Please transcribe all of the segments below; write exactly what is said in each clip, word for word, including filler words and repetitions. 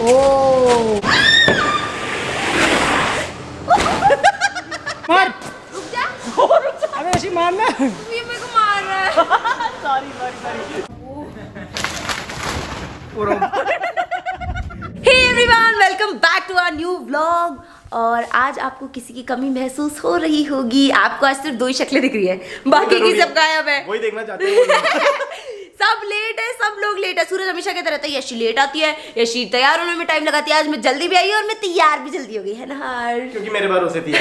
ओह मार रुक जा और रुक जा। अबे ऐसी मारना तू ये मेरे को मार रहा है। Sorry sorry sorry. Hey everyone welcome back to our new vlog. और आज आपको किसी की कमी महसूस हो रही होगी, आपको आज सिर्फ दो ही शक्लें दिख रही है, बाकी की सब गायब है। वही देखना चाहते हैं। सब लेट है, सब लोग लेट है। सूरज हमेशा कहता रहता है यशी लेट आती है, यशी तैयार होने में टाइम लगाती है, आज मैं जल्दी भी आई और मैं तैयार भी जल्दी हो गई है ना, क्योंकि मेरे भरोसे थी।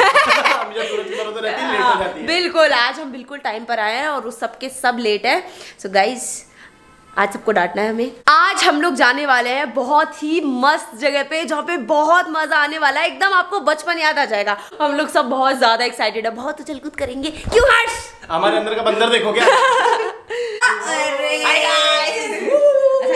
बिल्कुल आज हम बिल्कुल टाइम पर आए हैं और उस सबके सब लेट है। सो गाइज आज सबको डांटना है हमें। आज हम लोग जाने वाले हैं बहुत ही मस्त जगह पे जहाँ पे बहुत मजा आने वाला है, एकदम आपको बचपन याद आ जाएगा। हम लोग सब बहुत ज्यादा एक्साइटेड है, बहुत उछल कूद करेंगे। क्यों हर्ष? हमारे अंदर का बंदर देखो क्या। अच्छा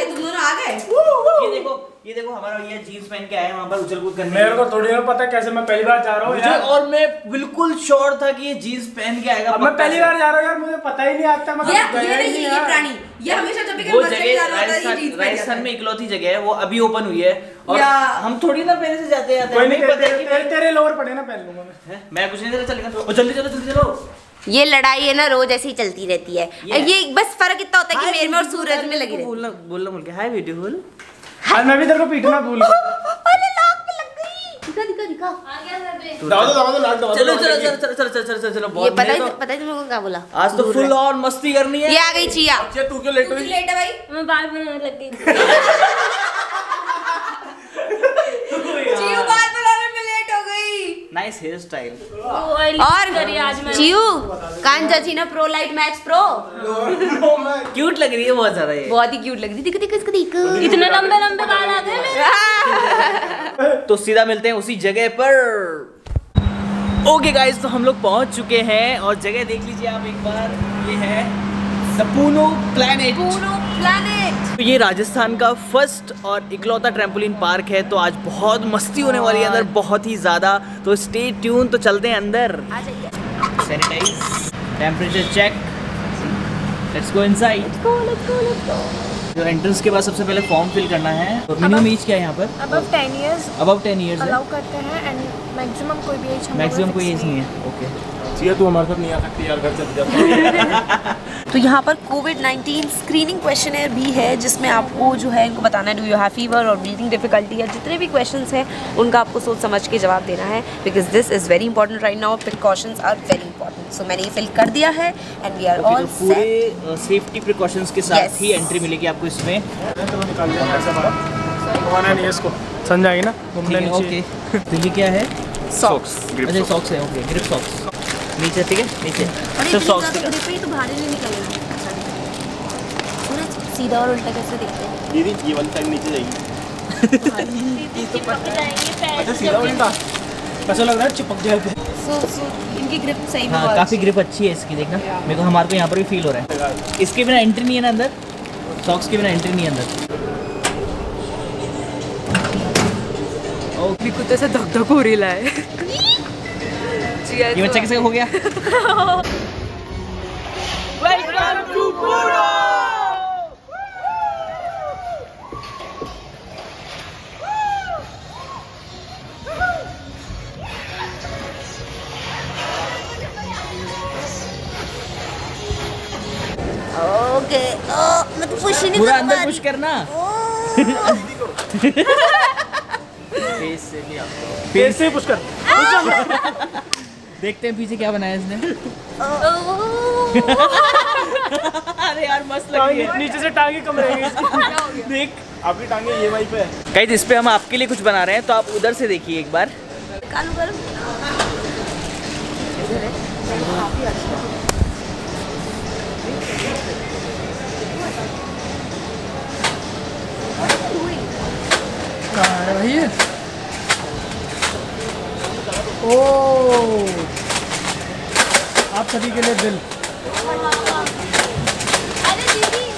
तुम दोनों आ गए। ये देखो ये देखो हमारा ये जींस पहन के आए वहाँ पर उछल कूद करने। मेरे को थोड़ी ना पता कैसे, मैं पहली बार जा रहा हूँ यार, और मैं बिल्कुल श्योर था कि ये जींस पहन के आएगा। मैं पहली बार जा रहा हूँ यार, मुझे पता ही नहीं आता। मैं ये प्राणी ये हमेशा जब भी राजस्थान राजस्थान में इकलौती जगह है, वो अभी ओपन हुई है और हम थोड़ी ना पहले से जाते जाते तेरे लोअर पड़े ना पहन लूंगा मैं। मैं कुछ नहीं तेरे चलेगा, जल्दी चलो जल्दी चलो। ये लड़ाई है ना रोज ऐसे ही चलती रहती है। ये बस फर्क इतना होता है कि मेरे में और सूरज में लगी बोलना बोलना बोल के हाय ब्यूटीफुल। मैं भी तेरे को पीटना भूल गया। अरे लाख पे लग गई। दिखा दिखा दिखा। आ गया सर पे। दबा दो दबा दो लाख दबा। चलो चलो चलो चलो चलो चलो चलो। ये पता है पता है तुमको क्या बोला? आज तो फुल और मस्ती करनी है। ये आ गई चिया। चिया तू क्यों लेट हुई? लेट है भाई। मैं बाल बनाने लग गई। चिया बाल बनाने में लेट हो गई। Nice hair style. और चिया कान चाची ना pro light max pro cute लग रही है बहुत ज्यादा, ये बहुत ही क्यूट लग रही है। देखो देखो इसको देखो, इतने लंबे लंबे बाल आ गए मेरे। तो सीधा मिलते हैं उसी जगह पर। ओके गाइस तो हम लोग पहुंच चुके हैं और जगह देख लीजिए आप एक बार। ये है the Poono planet. Poono planet ये राजस्थान का फर्स्ट और इकलौता ट्रैम्पोलिन पार्क है, तो आज बहुत मस्ती होने वाली है अंदर, बहुत ही ज्यादा। तो स्टे ट्यून, तो चलते हैं अंदर। आ जाइए। Sanitize, temperature check, let's go inside. Let's go, let's go, let's go. जो एंट्रेंस के बाद सबसे पहले फॉर्म फिल करना है। मिनिमम एज क्या है यहाँ पर? Above ten years. Above ten years allow करते हैं एंड मैक्सिमम कोई भी एज। मैक्सिमम कोई एज नहीं है। ओके सिया तू हमारे साथ नहीं आ सकती यार, घर चली जाती। तो यहाँ पर कोविड नाइनटीन स्क्रीनिंग क्वेश्चनर भी है, जिसमें आपको जो है इनको बताना है डू यू हैव फीवर और ब्रीथिंग डिफिकल्टी या जितने भी क्वेश्चंस हैं उनका आपको सोच समझ के जवाब देना है, because this is very important right now. Precautions are very important. So मैंने ये फिल कर दिया है एंड वी आर ऑल पूरे सेफ्टी प्रिकॉशंस के साथ ही एंट्री मिलेगी आपको इसमें। समझाएगी ना ओके। तो ये क्या है? सॉक्स। अच्छा सॉक्स है ओके, ग्रिप सॉक्स नीचे ठीक है नीचे। तो सॉक्स के ग्रिप ही तो बाहर नहीं निकलेगा। पूरा सीधा और उल्टा कैसे देखते हैं? दीदी ये वन टाइम नीचे जाएगी। ये तो पकड़ जाएंगे पैर। अच्छा सीधा उल्टा कैसा लग रहा है? चिपक जाएगा। सो सो इनकी ग्रिप सही में बहुत काफी ग्रिप अच्छी है इसकी, देखना मेरे को हमारे को यहां पर भी फील हो रहा है। इसके बिना एंट्री नहीं है ना अंदर, सॉक्स के बिना एंट्री नहीं है अंदर। ओके कुत्ते से धक धक हो रहा है। ये बच्चा कैसे हो गया? Welcome to Poono. ओके ओ मैं तो पुश ही नहीं कर रहा। अंदर पुश करना। फेस से नहीं आपको। फेस से पुश कर। देखते हैं पीछे क्या बनाया इसने। अरे यार मस्त लग रही है। नीचे से टांगे कम रह गई। देख आपकी टांगे ये वाली पे है। गाइस इस पे हम आपके लिए कुछ बना रहे हैं, तो आप उधर से देखिए एक बार। कालू गरम कहाँ है भैया? ओ आप सभी के लिए दिल। अरे दीदी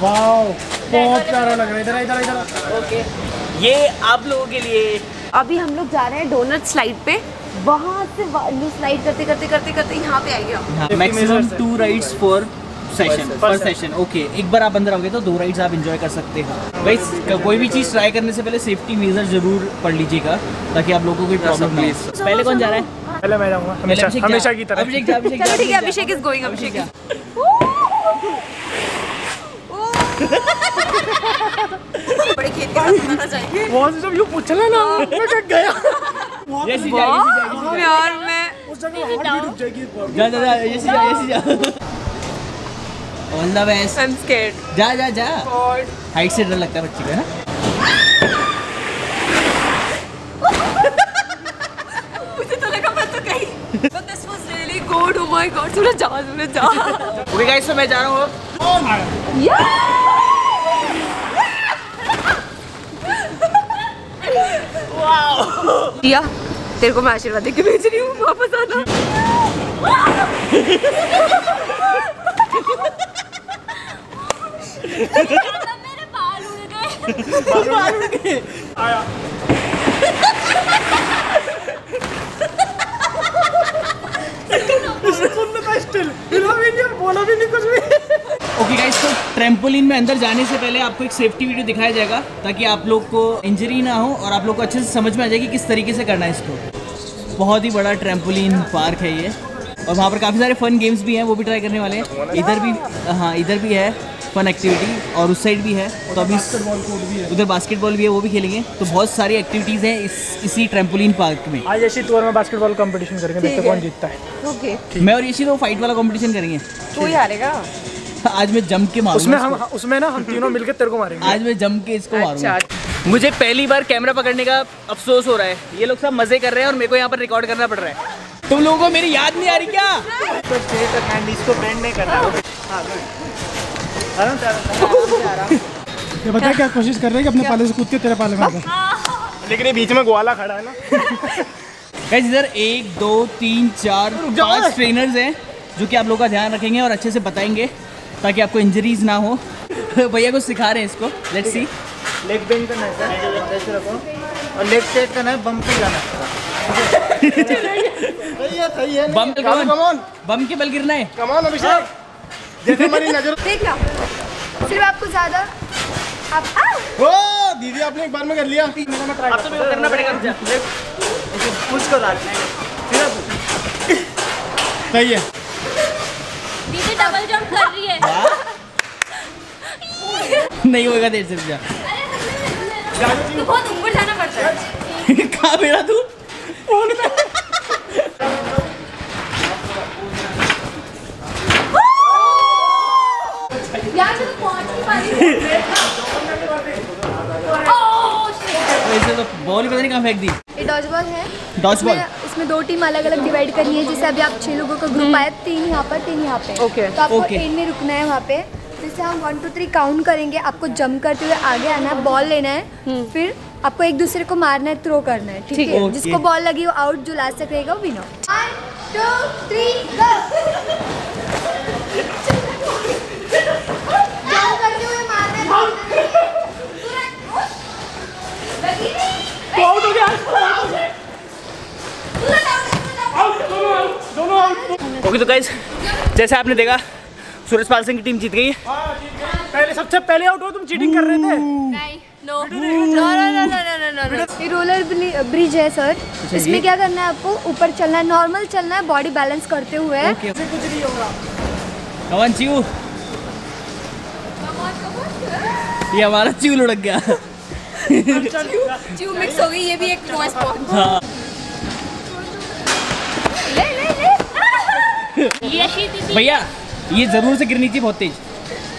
वाओ बहुत प्यारा लग रहा है। इधर इधर इधर ओके ये आप लोगों के लिए। अभी हम लोग जा रहे हैं डोनट स्लाइड पे, वहाँ से स्लाइड करते करते करते करते यहाँ पे आ गया। Maximum two rides for session per session okay एक बार आप अंदर आओगे तो दो राइड्स आप एंजॉय कर सकते हो। भाई कोई भी चीज़ ट्राई करने से पहले सेफ्टी मेजर जरूर पढ़ लीजिएगा ताकि आप लोगों को कोई प्रॉब्लम नहीं। पहले कौन जा रहा है? पहले मैं जाऊँगा हमेशा हमेशा की तरह। अभिषेक अभिषेक ठीक है अभिषेक इज गोइंग अभिषेक। बड़े खेत जाएंगे जब यू पूछ लेना मैं कट गया यार मैं जा जा जा ऐसी जा ऐसी जा all the best I am scared जा जा जा हाइट से डर लगता है बच्चे का ना। God, oh my God, सूरज जा, सूरज जा। Okay guys, so मैं जा रहा हूँ अब। Yeah! Wow! दिया, तेरे को मैं आशीर्वाद देके भेज रही हूँ, वापस आना। मेरे बाल उड़ गए। बाल उड़ गए। आया। बोला भी नहीं कुछ भी। ओके गाइस तो ट्रैम्पोलिन में अंदर जाने से पहले आपको एक सेफ्टी वीडियो दिखाया जाएगा ताकि आप लोग को इंजरी ना हो और आप लोग को अच्छे से समझ में आ जाए कि किस तरीके से करना है इसको। बहुत ही बड़ा ट्रैम्पोलिन पार्क है ये और वहाँ पर काफ़ी सारे फन गेम्स भी हैं, वो भी ट्राई करने वाले हैं। इधर भी हाँ इधर भी है फन एक्टिविटी और उस साइड भी है तो अभी उधर बास्केटबॉल भी है वो भी खेलेंगे। तो बहुत सारी एक्टिविटीज़ हैं इस इसी ट्रैम्पोलिन पार्क में। आज यशी तोर में बास्केटबॉल कंपटीशन करेंगे देखते कौन जीतता है। ओके मैं और यशी तो फाइट वाला कंपटीशन करेंगे तो ही हारेगा। आज मैं जम के मारूंगा उसमें हम उसमें ना हम तीनों मिलकर तेरे को मारेंगे। आज मैं जम के इसको मारूंगा। मुझे पहली बार कैमरा पकड़ने का अफसोस हो रहा है, ये लोग सब मजे कर रहे हैं और मेरे को यहाँ पर रिकॉर्ड करना पड़ रहा है। तुम लोगों को मेरी याद नहीं आ रही क्या? तो इसको ब्रांड नहीं करना ये बता क्या कोशिश कर रहे हैं कि अपने पाले से कूद के तेरे पाले में लेकिन ये बीच में ग्वाला खड़ा है ना। गाइस इधर एक दो तीन चार पांच ट्रेनर्स हैं जो कि आप लोगों का ध्यान रखेंगे और अच्छे से बताएंगे ताकि आपको इंजरीज ना हो। भैया कुछ सिखा रहे हैं इसको। लेट्स सी लेग बेंड करना है और लेग स्ट्रेट करना है बम पे जाना है। सही है, सही है, बम कमोन, बम के बल गिरना है। कमोन अभिषेक जैसे हमारी नजर देख लो सिर्फ आपको ज्यादा आप ओ दीदी आपने एक बार में कर लिया। अब तो मेरे करना पड़ेगा इसे पुश कर डालना है फिर। सही है दीदी डबल जंप कर रही है। नहीं होगा देर से जा तो बहुत ऊपर जाना पड़ता है। कहां मेरा तू यार तो बॉल पता नहीं कहां फेंक दी। ये डॉजबॉल है, डॉजबॉल इसमें दो टीम अलग अलग डिवाइड करनी है। जैसे अभी आप छह लोगों का ग्रुप आया, तीन यहाँ पर तीन यहाँ पे okay. तो आपको okay. में रुकना है वहाँ पे। जैसे हम वन टू थ्री काउंट करेंगे, आपको जंप करते हुए आगे आना है, बॉल लेना है, फिर आपको एक दूसरे को मारना है, थ्रो करना है, ठीक है? जिसको बॉल लगी वो आउट, जो लास्ट तक रहेगा वो winner. One two three go. Jump करते हुए मारना है। आउट हो गया, आउट दोनों आउट। ओके तो गाइस जैसे आपने देखा सूरज पाल सिंह की टीम जीत गई। पहले सबसे पहले आउट हो तुम, चीटिंग कर रहे थे। नहीं no no no no no. ये रोलर ब्रिज है सर, इसमें क्या करना है आपको? ऊपर चलना है, नॉर्मल चलना है, बॉडी बैलेंस करते हुए। कुछ नहीं होगा। कमन चियू, ये हमारा चियू लुढ़क गया। चियू मिक्स हो गई, ये भी एक नॉइस पॉइंट। ले ले ले भैया, ये जरूर से गिरनी चाहिए बहुत तेज।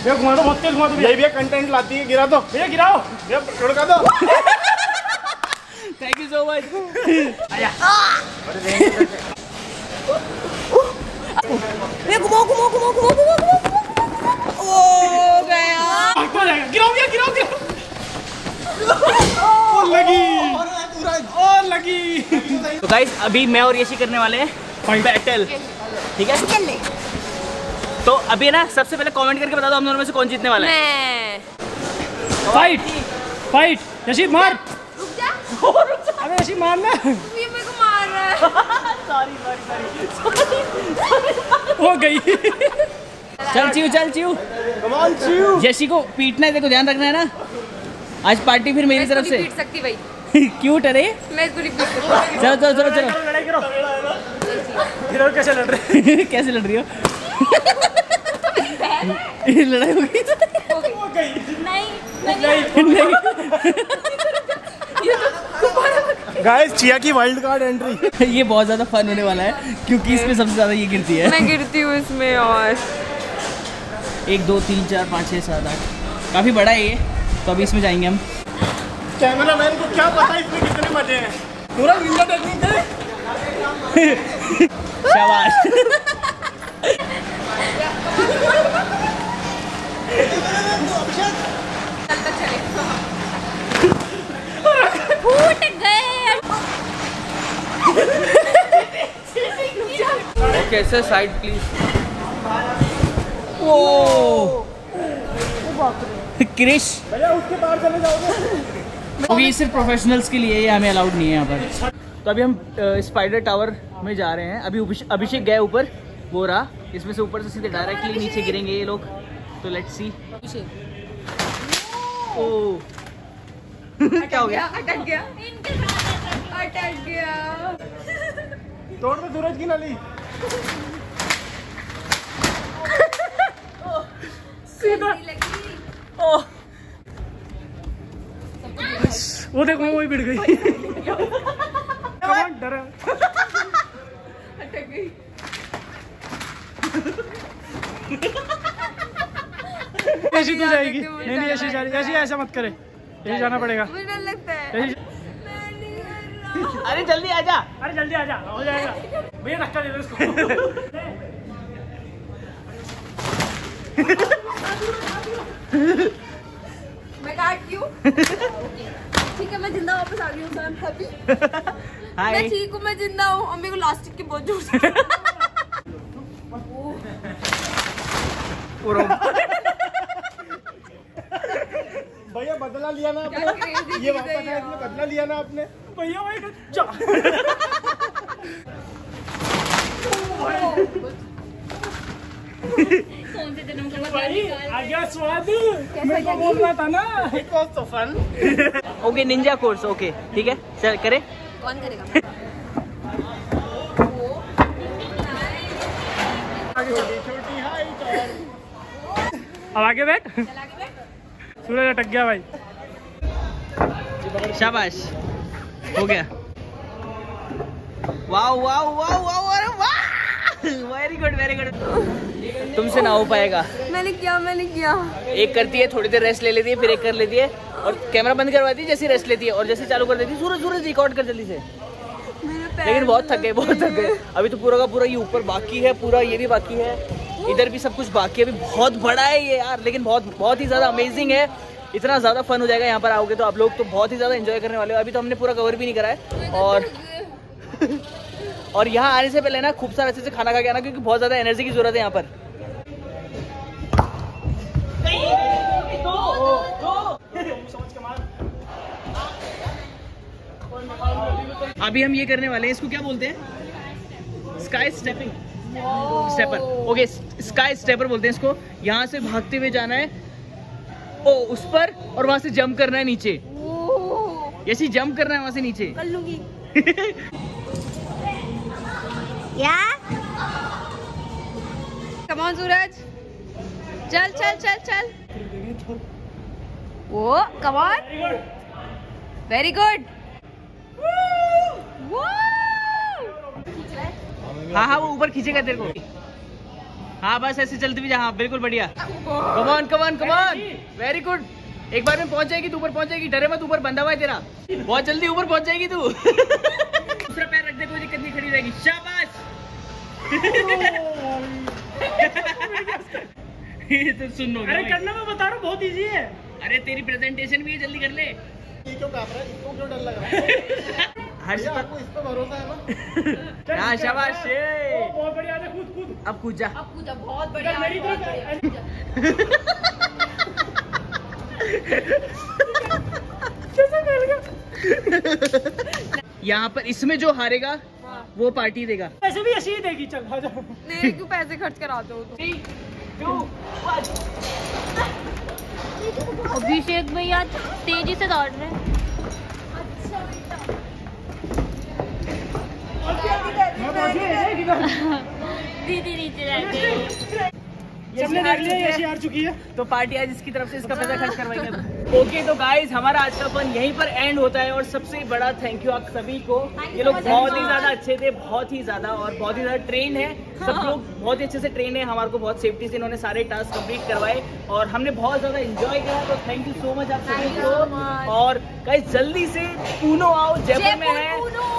भैया घुमा दो, बहुत तेज घुमा दो भैया। भैया कंटेंट लाती है, गिरा दो भैया, गिराओ भैया, लुढ़का दो। Thank you so much. आया भैया, घुमाओ घुमाओ घुमाओ घुमाओ घुमाओ। ओ गया, गिराओ भैया, गिराओ गिराओ। ओ लगी, ओ लगी। तो गाइस अभी मैं और यशी करने वाले हैं बैटल, ठीक है? तो अभी ना सबसे पहले कमेंट करके बता दो हम दोनों में से कौन जीतने वाला है। फाइट फाइट यशी मार। रुक जा, रुक जा। अबे यशी मार ना, ये मेरे को मार रहा है। सॉरी सॉरी सॉरी, हो गई। चल चिव चल चिव जैसी को पीटना है, देखो ध्यान रखना है ना। आज पार्टी फिर मेरी तरफ से। पीट सकती भाई। क्यूट है रे। मैं पीट सकती। चलो चलो चलो चलो। लड़ाई करो। फिर कैसे लड़ रहे? कैसे लड़ रही हो? लड़ाई हो गई? हो गई। नहीं नहीं। गाइस चिया की वाइल्ड कार्ड एंट्री। ये बहुत ज्यादा फन होने वाला है क्योंकि इसमें सबसे ज्यादा ये गिरती है। मैं गिरती हूँ इसमें और। एक दो तीन चार पाँच छः सात आठ काफी बड़ा है ये, तो अभी इसमें जाएंगे हम। कैमरा मैन को क्या पता इसमें कितने मजे हैं? पूरा विंडो टेक्निक है। शाबाश। फूट गए। Okay sir side please. ओ क्रिश उसके बाहर चले जाओगे। अभी सिर्फ प्रोफेशनल्स के लिए, ये हमें अलाउड नहीं है यहाँ पर। तो अभी हम स्पाइडर टावर में जा रहे हैं। अभी अभिषेक गए ऊपर, वो रहा, इसमें से ऊपर से सीधे डायरेक्टली नीचे गिरेंगे ये लोग, तो लेट्स सी। ओह क्या हो गया? अटक गया, अटक गया। तोड़ दो सूरज की नली। ओह वो देखो वो ही भिड़ गई। अटक गई। ऐसी तो जाएगी नहीं नहीं, ऐसी ऐसी ऐसा मत करे, ऐसे जाना पड़ेगा। मुझे डर लगता है। अरे जल्दी आजा, अरे जल्दी आजा, हो जाएगा भैया। धक्का दे दो इसको। मैं काट क्यों? ठीक है मैं जिंदा वापस आ गई हूँ। मैं हैप्पी। मैं ठीक हूँ, मैं जिंदा हूँ और मेरे को लास्टिक की बहुत जोर से। भैया बदला लिया ना आपने। ये वापस आया, इसमें बदला लिया ना आपने भैया। भाई जा। कौन से जन्म का मैं को बोल रहा था ना। तो fun. Okay okay ninja course, ठीक है सर करे। कौन करेगा? अब आगे बैठ। सूरज अटक गया भाई। शाबाश हो गया। वाह वाह वाह वाह वाह। Very good very good. तुमसे ना हो पाएगा। मैंने किया मैंने किया। एक करती है, थोड़ी देर रेस्ट ले लेती है, फिर एक कर लेती है और कैमरा बंद करवाती है जैसे रेस्ट लेती है, और जैसे चालू कर देती है सूरज सूरज रिकॉर्ड कर जल्दी से। लेकिन बहुत थक गए बहुत थक गए। अभी तो पूरा का पूरा ये ऊपर बाकी है, पूरा ये भी बाकी है, इधर भी सब कुछ बाकी है। अभी बहुत बड़ा है ये यार, लेकिन बहुत बहुत ही ज़्यादा अमेजिंग है। इतना ज़्यादा फन हो जाएगा यहाँ पर आओगे तो। आप लोग तो बहुत ही ज़्यादा एंजॉय करने वाले हो। अभी तो हमने पूरा कवर भी नहीं करा है। और और यहाँ आने से पहले ना खूब सारा अच्छे से खाना खा के आना, क्योंकि बहुत ज्यादा एनर्जी की जरूरत है यहाँ पर। अभी हम ये करने वाले हैं, इसको क्या बोलते हैं? Sky stepping stepper. Okay sky stepper बोलते हैं इसको। यहाँ से भागते हुए जाना है ओ उस पर, और वहां से जंप करना है नीचे। ऐसी जंप करना है वहां से नीचे। कर लूंगी। या कम ऑन सूरज, चल चल चल चल। वो कम ऑन, वेरी गुड। हाँ हाँ वो ऊपर खींचेगा तेरे को। हाँ बस ऐसे चलते भी जा। हाँ बिल्कुल बढ़िया। Come on come on come on, very good. एक बार में पहुंच जाएगी तू ऊपर, पहुंच जाएगी। डरे मत, ऊपर बंधा हुआ है तेरा, बहुत जल्दी ऊपर पहुंच जाएगी तू। दूसरा पैर रख दे, कोई दिक्कत नहीं, खड़ी रहेगी। शाबाश। ये तो सुनो। अरे करना मैं बता रहा हूँ, बहुत इजी है। अरे तेरी प्रेजेंटेशन भी है, जल्दी कर ले। क्यों कांप रहा है? इसको क्यों डर लग रहा है? हर्ष आपको इस पे भरोसा है ना? हाँ शाबाश। बहुत बढ़िया है, कूद कूद। अब कूद जा, अब कूद जा, बहुत बढ़िया। यहाँ पर इसमें जो हारेगा वो पार्टी देगा। पैसे भी ऐसे ही देगी। चल क्यों पैसे खर्च करा दो। अभिषेक भैया तेजी से दौड़ रहे हैं। दीदी नीचे जाएंगे। हमने देख लिया ये हार चुकी है, तो पार्टी आज इसकी तरफ से इसका पैसा खर्च करवाएंगे। ओके तो गाइज हमारा आज का फन यहीं पर एंड होता है और सबसे बड़ा थैंक यू आप सभी को। ये लोग बहुत ही ज्यादा अच्छे थे, बहुत ही ज्यादा और बहुत ही ज्यादा ट्रेन है, सब लोग बहुत ही अच्छे से ट्रेन है। हमारे को बहुत सेफ्टी से इन्होंने सारे टास्क कंप्लीट करवाए और हमने बहुत ज्यादा इंजॉय किया, तो थैंक यू सो मच आप सभी को। और गाइज जल्दी से पुनो आओ, जयपुर में है,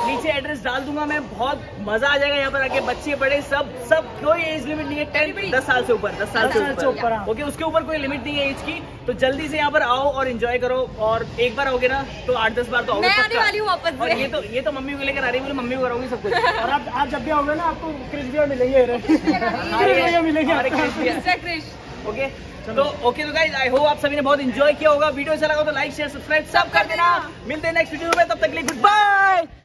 नीचे एड्रेस डाल दूंगा मैं, बहुत मजा आ जाएगा यहाँ पर आके। बच्चे बड़े सब सब कोई एज लिमिट नहीं है, टेन दस साल से ऊपर दस साल से ऊपर ओके, उसके ऊपर कोई लिमिट नहीं है एज की। तो जल्दी से यहाँ पर आओ और एंजॉय करो, और एक बार आओगे ना तो आठ दस बार तो आओगे पक्का। और ये तो ये तो मम्मी को लेकर आ रही है, मम्मी को कराऊंगी सब कुछ। और आप आप जब भी आओगे ना आपको क्रिस्पिया मिलेंगे ओके। तो ओके तो गाइज आई होप आप सभी ने बहुत एंजॉय किया होगा। वीडियो अच्छा लगा तो लाइक शेयर सब्सक्राइब सब कर देना। मिलते हैं नेक्स्ट वीडियो में, तब तक के लिए गुड बाय।